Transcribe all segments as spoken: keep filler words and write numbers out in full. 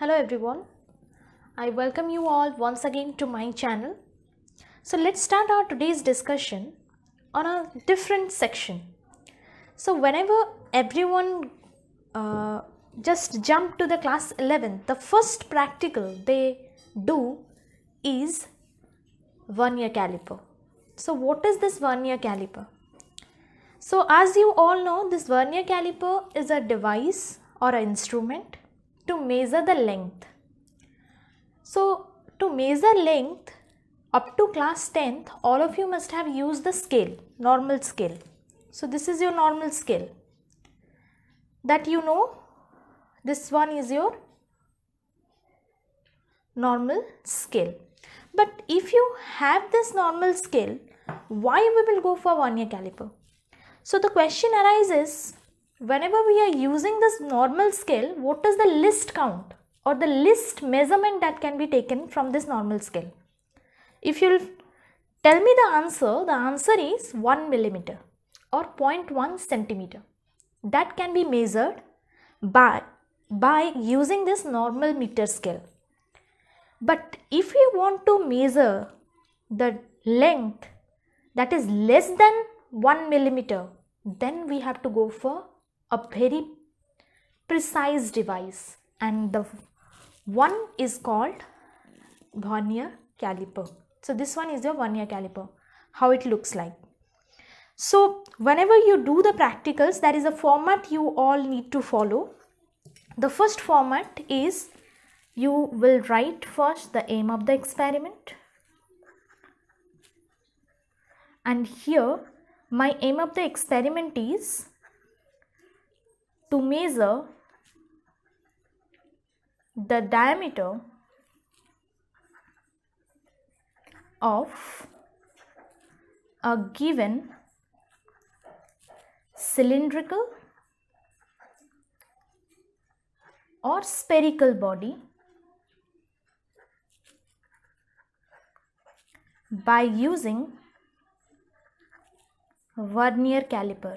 Hello everyone, I welcome you all once again to my channel. So let's start our today's discussion on a different section. So whenever everyone uh, just jump to the class eleven, the first practical they do is vernier caliper. So what is this vernier caliper? So as you all know, this vernier caliper is a device or an instrument to measure the length. So to measure length up to class tenth, all of you must have used the scale, normal scale. So this is your normal scale that you know. This one is your normal scale. But if you have this normal scale, why we will go for vernier caliper? So the question arises, whenever we are using this normal scale, what is the least count or the least measurement that can be taken from this normal scale? If you will tell me the answer, the answer is one millimeter or zero point one centimeter. That can be measured by, by using this normal meter scale. But if you want to measure the length that is less than one millimeter, then we have to go for a very precise device, and the one is called vernier caliper. So this one is your vernier caliper, how it looks like. So whenever you do the practicals, there is a format you all need to follow. The first format is you will write first the aim of the experiment, and here my aim of the experiment is to measure the diameter of a given cylindrical or spherical body by using vernier caliper.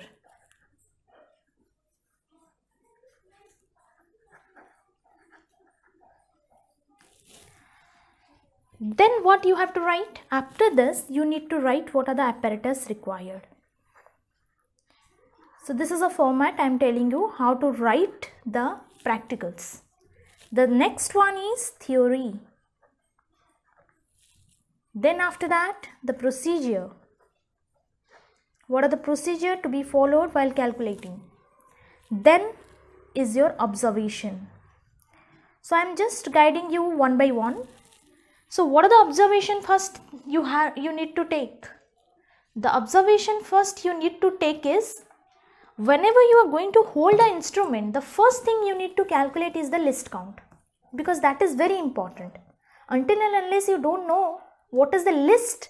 Then what you have to write? After this, you need to write what are the apparatus required. So this is a format I am telling you how to write the practicals. The next one is theory. Then after that, the procedure. What are the procedure to be followed while calculating? Then is your observation. So I am just guiding you one by one. So what are the observation first you have you need to take? The observation first you need to take is, whenever you are going to hold the instrument, the first thing you need to calculate is the least count, because that is very important. Until and unless you don't know what is the least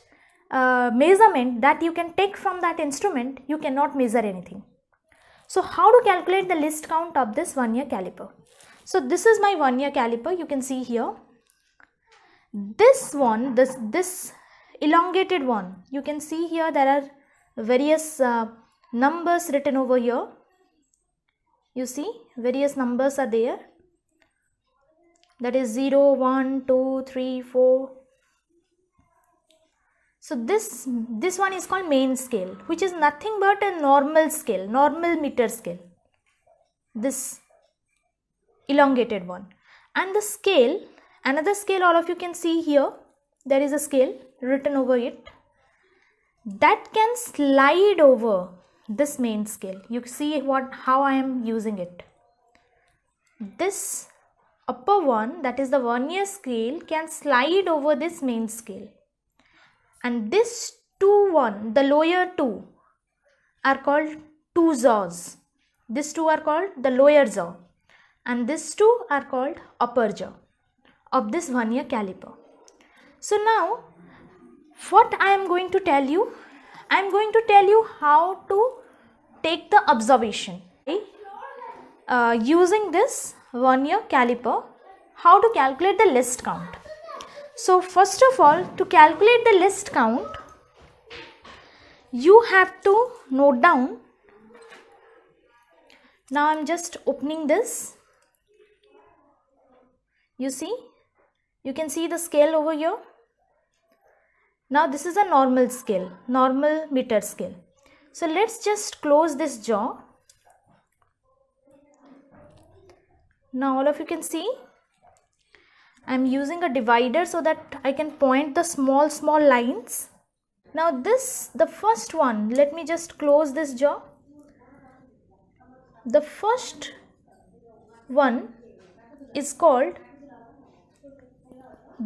Uh, measurement that you can take from that instrument, you cannot measure anything. So how to calculate the least count of this vernier caliper? So this is my vernier caliper, you can see here. This one, this, this elongated one, you can see here there are various uh, numbers written over here. You see, various numbers are there. That is zero, one, two, three, four. So this, this one is called main scale, which is nothing but a normal scale, normal meter scale, this elongated one. And the scale, another scale all of you can see here, there is a scale written over it, that can slide over this main scale. You see what how I am using it. This upper one, that is the vernier scale, can slide over this main scale. And this two one, the lower two are called two jaws. These two are called the lower jaw, and these two are called upper jaw of this vernier caliper. So now what I am going to tell you, I am going to tell you how to take the observation, okay? uh, using this vernier caliper, how to calculate the least count. So first of all, to calculate the least count, you have to note down. Now I am just opening this. You see, you can see the scale over here. Now this is a normal scale, normal meter scale. So let's just close this jaw. Now all of you can see I am using a divider so that I can point the small small lines. Now this, the first one, let me just close this jaw. The first one is called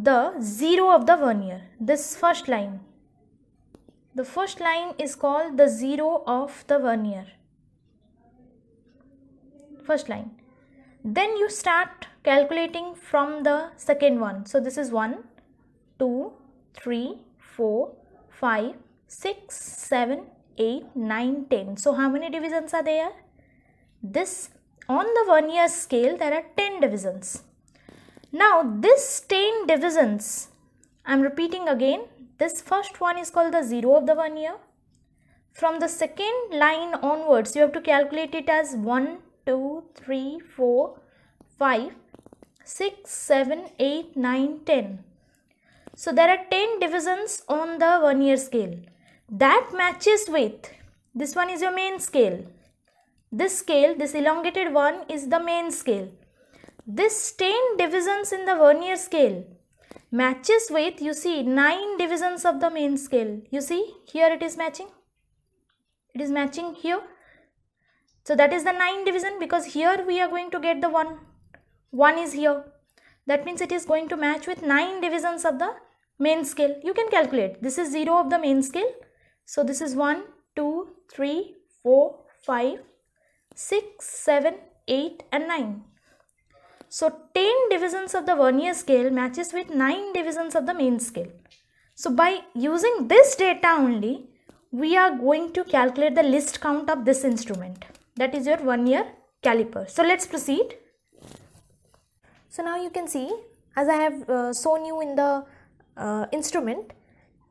the zero of the vernier. This first line, the first line is called the zero of the vernier, first line. Then you start calculating from the second one. So this is one, two, three, four, five, six, seven, eight, nine, ten. So how many divisions are there? This, on the vernier scale, there are ten divisions. Now this ten divisions, I am repeating again, this first one is called the zero of the vernier. From the second line onwards, you have to calculate it as one, two, three, four, five, six, seven, eight, nine, ten. So there are ten divisions on the vernier scale. That matches with, this one is your main scale. This scale, this elongated one is the main scale. This ten divisions in the vernier scale matches with, you see, nine divisions of the main scale. You see, here it is matching. It is matching here. So that is the nine division, because here we are going to get the one. one is here. That means it is going to match with nine divisions of the main scale. You can calculate. This is zero of the main scale. So this is one, two, three, four, five, six, seven, eight and nine. So ten divisions of the vernier scale matches with nine divisions of the main scale. So by using this data only, we are going to calculate the list count of this instrument. That is your vernier caliper. So let's proceed. So now you can see, as I have uh, shown you in the uh, instrument,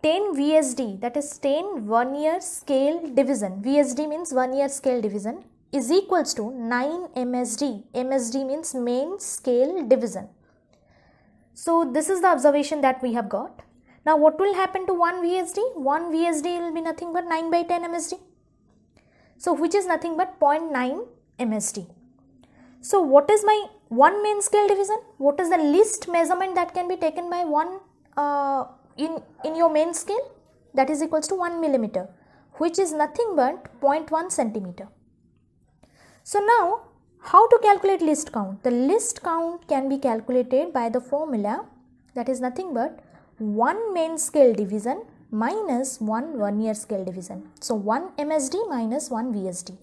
ten V S D, that is ten vernier scale division. V S D means vernier scale division, is equals to nine M S D. M S D means main scale division. So this is the observation that we have got. Now what will happen to one V S D? one V S D will be nothing but nine by ten M S D. So which is nothing but zero point nine M S D. So what is my one main scale division? What is the least measurement that can be taken by one uh, in, in your main scale? That is equals to one millimeter, which is nothing but zero point one centimeter. So now, how to calculate list count? The list count can be calculated by the formula, that is nothing but one main scale division minus one vernier scale division. So one M S D minus one V S D.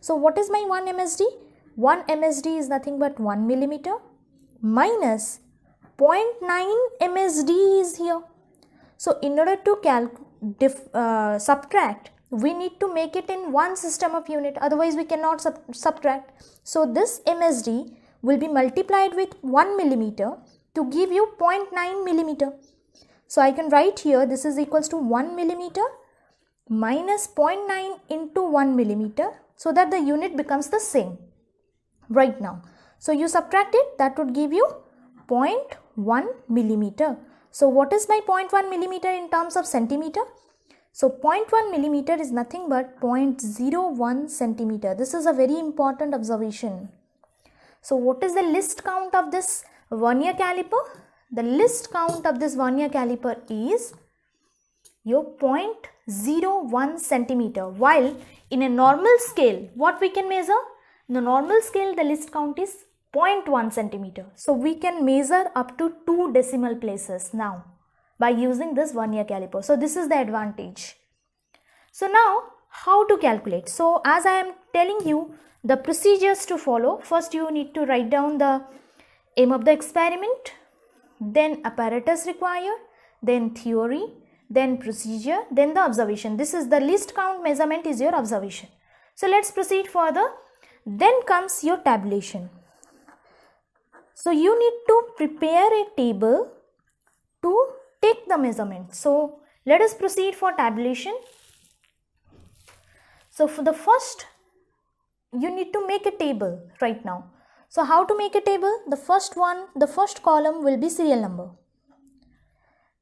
So what is my one M S D? one M S D is nothing but one millimeter minus zero point nine M S D is here. So in order to calc diff, uh, subtract, we need to make it in one system of unit, otherwise we cannot sub subtract. So this M S D will be multiplied with one millimeter to give you zero point nine millimeter. So I can write here, this is equals to one millimeter minus zero point nine into one millimeter, so that the unit becomes the same right now. So you subtract it, that would give you zero point one millimeter. So what is my zero point one millimeter in terms of centimeter? So zero point one millimeter is nothing but zero point zero one centimeter. This is a very important observation. So what is the list count of this vernier caliper? The list count of this vernier caliper is your zero point zero one centimeter. While in a normal scale, what we can measure? In the normal scale, the list count is zero point one centimeter. So we can measure up to two decimal places now by using this vernier caliper. So this is the advantage. So now how to calculate? So as I am telling you the procedures to follow, first you need to write down the aim of the experiment, then apparatus required, then theory, then procedure, then the observation. This is the list count measurement is your observation. So let's proceed further. Then comes your tabulation. So you need to prepare a table to take the measurement. So let us proceed for tabulation. So for the first, you need to make a table right now. So how to make a table? The first one, the first column will be serial number.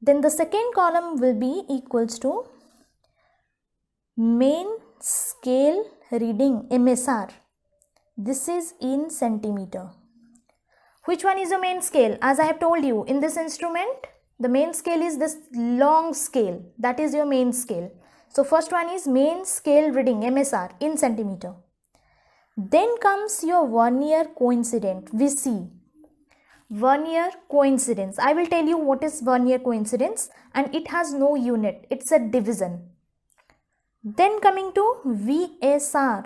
Then the second column will be equals to main scale reading, M S R. This is in centimeter. Which one is the main scale? As I have told you, in this instrument, the main scale is this long scale. That is your main scale. So first one is main scale reading, M S R, in centimeter. Then comes your vernier coincident, V C. Vernier coincidence. I will tell you what is vernier coincidence, and it has no unit. It's a division. Then coming to V S R.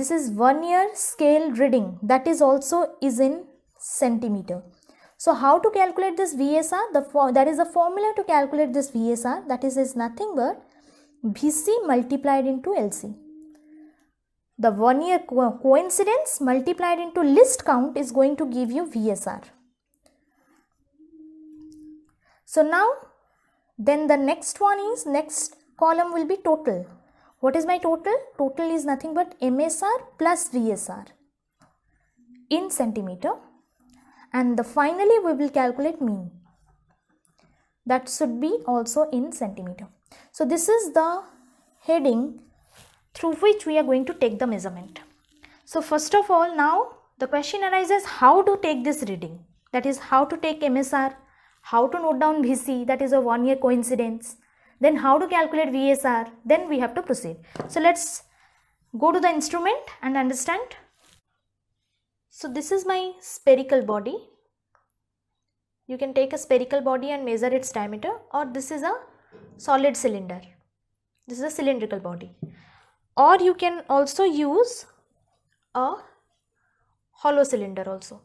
This is vernier scale reading. That is also is in centimeter. So how to calculate this V S R? The there is a formula to calculate this V S R. That is, is nothing but V C multiplied into L C. The vernier co coincidence multiplied into list count is going to give you V S R. So now, then the next one is, next column will be total. What is my total? Total is nothing but M S R plus V S R in centimeter. And the finally we will calculate mean. That should be also in centimeter. So this is the heading through which we are going to take the measurement. So first of all, now the question arises, how to take this reading? That is, how to take M S R, how to note down V C, that is a vernier coincidence, then how to calculate V S R, then we have to proceed. So let's go to the instrument and understand. So this is my spherical body. You can take a spherical body and measure its diameter, or this is a solid cylinder. This is a cylindrical body. Or you can also use a hollow cylinder also.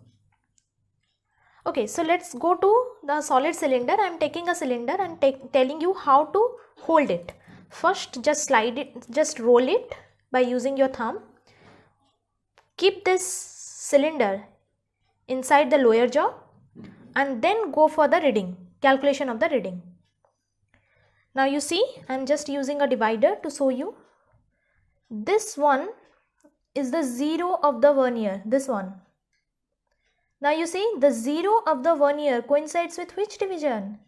Okay, so let's go to the solid cylinder. I am taking a cylinder and take, telling you how to hold it. First, just slide it, just roll it by using your thumb. Keep this cylinder inside the lower jaw and then go for the reading, calculation of the reading. Now you see, I am just using a divider to show you. This one is the zero of the vernier, this one. Now you see, the zero of the vernier coincides with which division?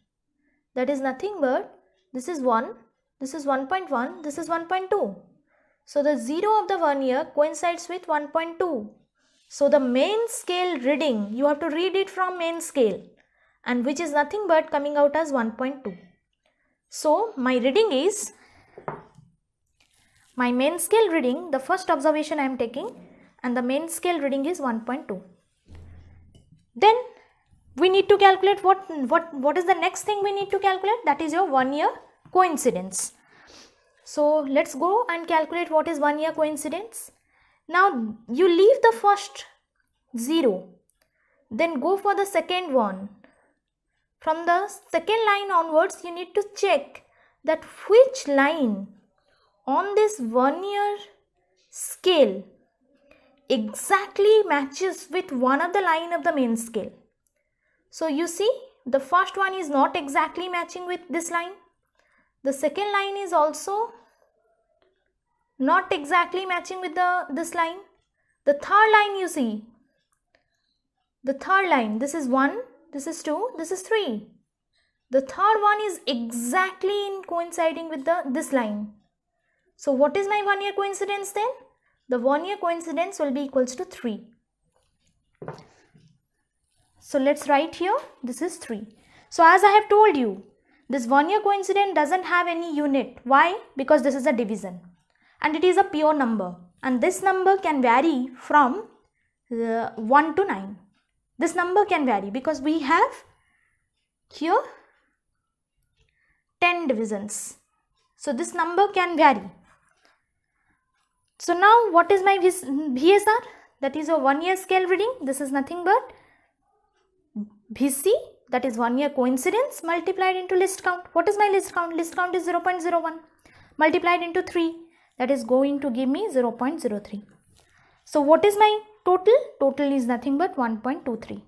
That is nothing but, this is one, this is one point one, this is one point two. So the zero of the vernier coincides with one point two. So the main scale reading, you have to read it from main scale, and which is nothing but coming out as one point two. So my reading is, my main scale reading, the first observation I am taking, and the main scale reading is one point two. Then we need to calculate what, what, what is the next thing we need to calculate? That is your vernier coincidence. So let's go and calculate what is vernier coincidence. Now you leave the first zero, then go for the second one. From the second line onwards, you need to check that which line on this vernier scale exactly matches with one of the line of the main scale. So you see, the first one is not exactly matching with this line. The second line is also not exactly matching with the this line. The third line, you see, the third line, this is one, this is two, this is three. The third one is exactly in coinciding with the this line. So what is my vernier coincidence then? The vernier coincidence will be equals to three. So let's write here, this is three. So as I have told you, this vernier coincidence doesn't have any unit. Why? Because this is a division and it is a pure number, and this number can vary from uh, one to nine. This number can vary because we have here ten divisions. So this number can vary. So now what is my V S R? That is a vernier scale reading. This is nothing but V C, that is vernier coincidence, multiplied into list count. What is my list count? List count is zero point zero one multiplied into three. That is going to give me zero point zero three. So what is my total? Total is nothing but one point two three.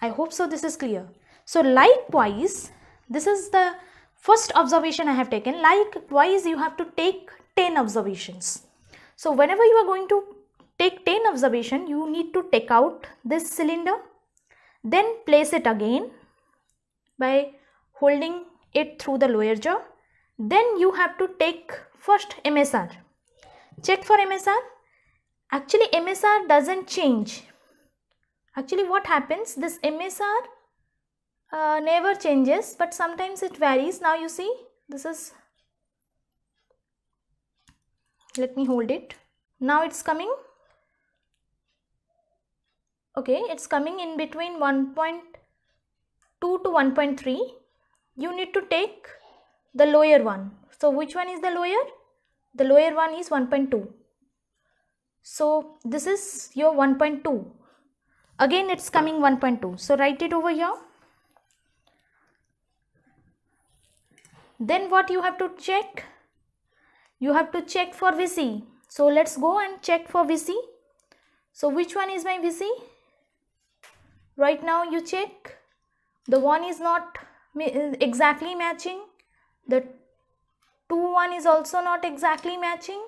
I hope so this is clear. So likewise, this is the first observation I have taken. Likewise, you have to take ten observations. So whenever you are going to take ten observation, you need to take out this cylinder, then place it again by holding it through the lower jaw. Then you have to take first M S R. Check for M S R. Actually, M S R doesn't change. Actually, what happens? This M S R uh, never changes, but sometimes it varies. Now you see, this is, let me hold it. Now it's coming. Okay, it's coming in between one point two to one point three. You need to take the lower one. So which one is the lower? The lower one is one point two. So this is your one point two. Again it's coming one point two. So write it over here. Then what you have to check? You have to check for V C. So let's go and check for V C. So which one is my V C? Right now you check. The one is not exactly matching. The two one is also not exactly matching.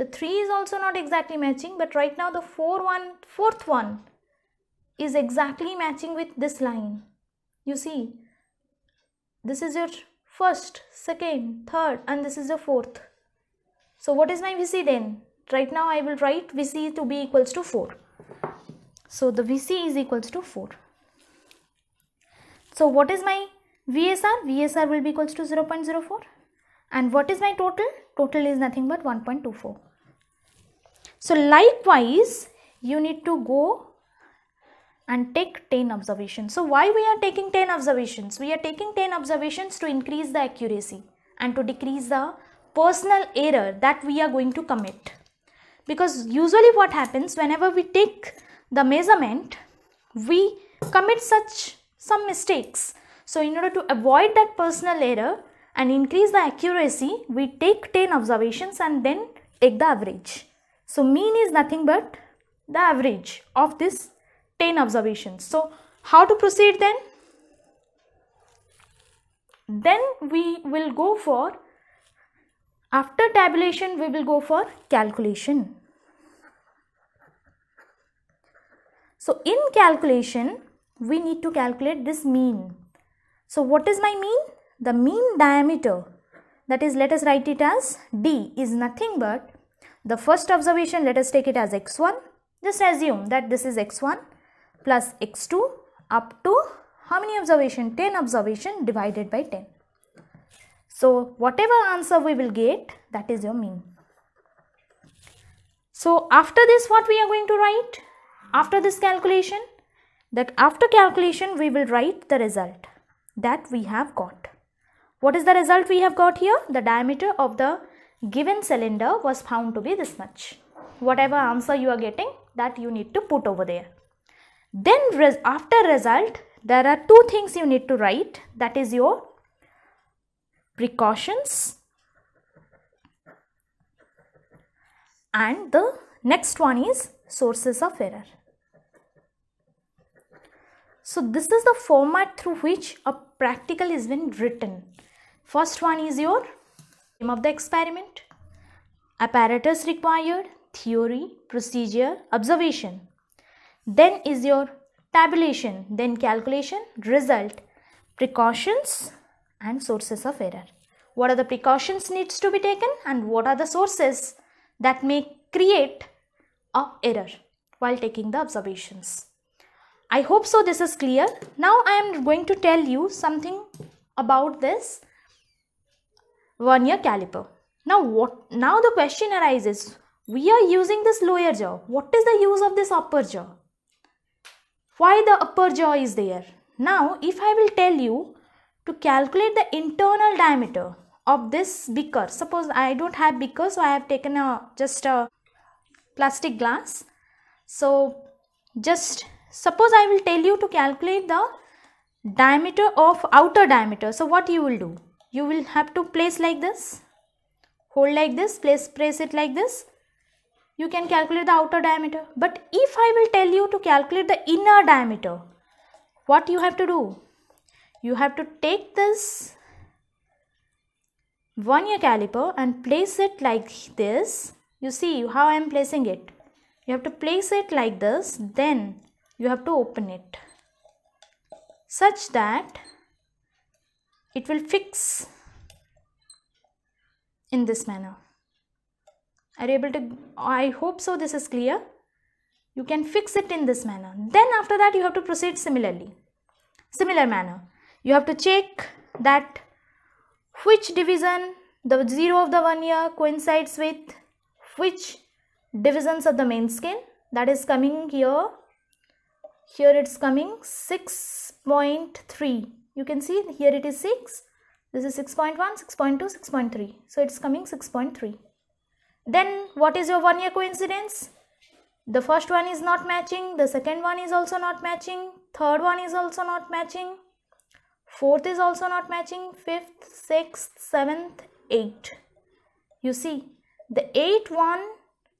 The three is also not exactly matching. But right now the four one, fourth one is exactly matching with this line. You see, this is your first, second, third, and this is the fourth. So what is my V C then? Right now I will write V C to be equals to four. So the V C is equals to four. So what is my V S R? V S R will be equals to zero point zero four. And what is my total? Total is nothing but one point two four. So likewise, you need to go and take ten observations. So why we are taking ten observations? We are taking ten observations to increase the accuracy and to decrease the personal error that we are going to commit. Because usually what happens, whenever we take the measurement, we commit such some mistakes. So in order to avoid that personal error and increase the accuracy, we take ten observations and then take the average. So mean is nothing but the average of this ten observations. So how to proceed then? Then we will go for, after tabulation, we will go for calculation. So in calculation, we need to calculate this mean. So what is my mean? The mean diameter, that is, let us write it as D, is nothing but the first observation, let us take it as x one. Just assume that this is x one plus x two up to how many observation? ten observation divided by ten. So whatever answer we will get, that is your mean. So after this, what we are going to write? After this calculation, that after calculation we will write the result that we have got. What is the result we have got here? The diameter of the given cylinder was found to be this much. Whatever answer you are getting, that you need to put over there. Then res after result, there are two things you need to write. That is your precautions and the next one is sources of error. So this is the format through which a practical is been written. First one is your name of the experiment, apparatus required, theory, procedure, observation. Then is your tabulation, then calculation, result, precautions and sources of error. What are the precautions needs to be taken and what are the sources that may create an error while taking the observations. I hope so this is clear. Now I am going to tell you something about this vernier caliper. Now what? Now the question arises, we are using this lower jaw. What is the use of this upper jaw? Why the upper jaw is there? Now if I will tell you to calculate the internal diameter of this beaker. Suppose I don't have beaker, so I have taken a just a plastic glass. So just suppose I will tell you to calculate the diameter of outer diameter. So what you will do? You will have to place like this, hold like this, place, press it like this. You can calculate the outer diameter. But if I will tell you to calculate the inner diameter, what you have to do? You have to take this vernier caliper and place it like this. You see how I am placing it. You have to place it like this, then you have to open it such that it will fix in this manner. Are you able to? I hope so. This is clear. You can fix it in this manner. Then after that you have to proceed similarly. Similar manner. You have to check that which division the zero of the vernier coincides with which divisions of the main skin. That is coming here. Here it's coming six point three. You can see here it is six. This is six point one, six point two, six point three. So it's coming six point three. Then what is your vernier coincidence? The first one is not matching, the second one is also not matching, third one is also not matching, fourth is also not matching, fifth, sixth, seventh, eighth. You see, the eighth one,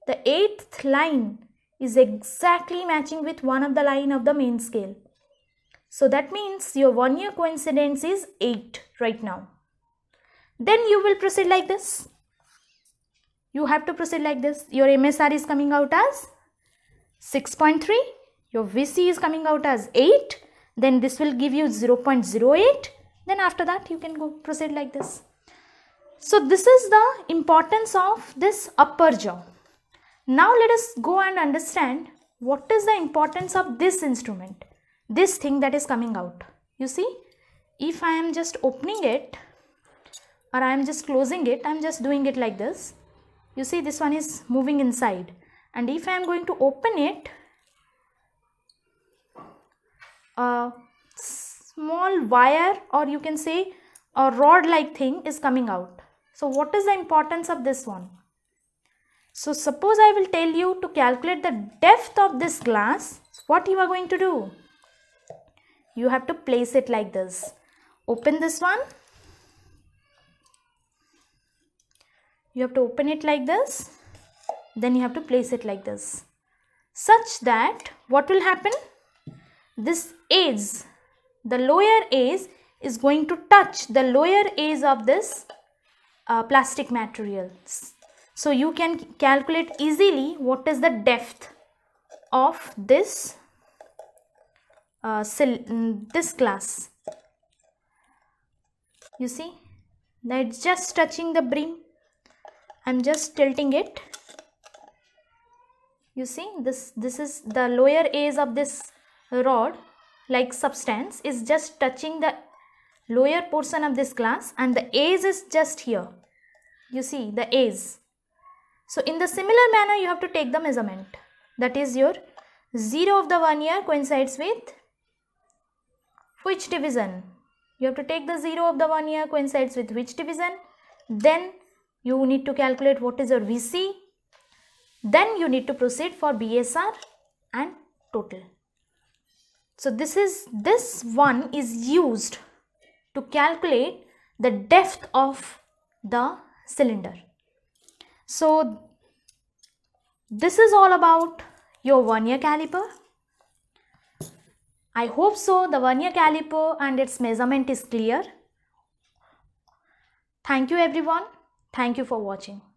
the eighth line is exactly matching with one of the line of the main scale. So that means your vernier coincidence is eight right now. Then you will proceed like this. You have to proceed like this. Your M S R is coming out as six point three, your V C is coming out as eight, then this will give you zero point zero eight, then after that you can go proceed like this. So this is the importance of this upper jaw. Now let us go and understand what is the importance of this instrument, this thing that is coming out. You see, if I am just opening it or I am just closing it, I am just doing it like this. You see, this one is moving inside. And if I am going to open it, a small wire or you can say a rod like thing is coming out. So what is the importance of this one? So suppose I will tell you to calculate the depth of this glass. What you are going to do? You have to place it like this. Open this one. You have to open it like this. Then you have to place it like this, such that what will happen? This edge, the lower edge is going to touch the lower edge of this uh, plastic material. So you can calculate easily what is the depth of this uh, this glass. You see, now it's just touching the brim. I'm just tilting it. You see, this, this is the lower edge of this rod like substance is just touching the lower portion of this glass and the edge is just here. You see, the edge. So in the similar manner you have to take the measurement. That is, your zero of the vernier coincides with which division? You have to take the zero of the vernier coincides with which division. Then you need to calculate what is your V C. Then you need to proceed for B S R and total. So this is, this one is used to calculate the depth of the cylinder. So this is all about your vernier caliper. I hope so the vernier caliper and its measurement is clear. Thank you everyone. Thank you for watching.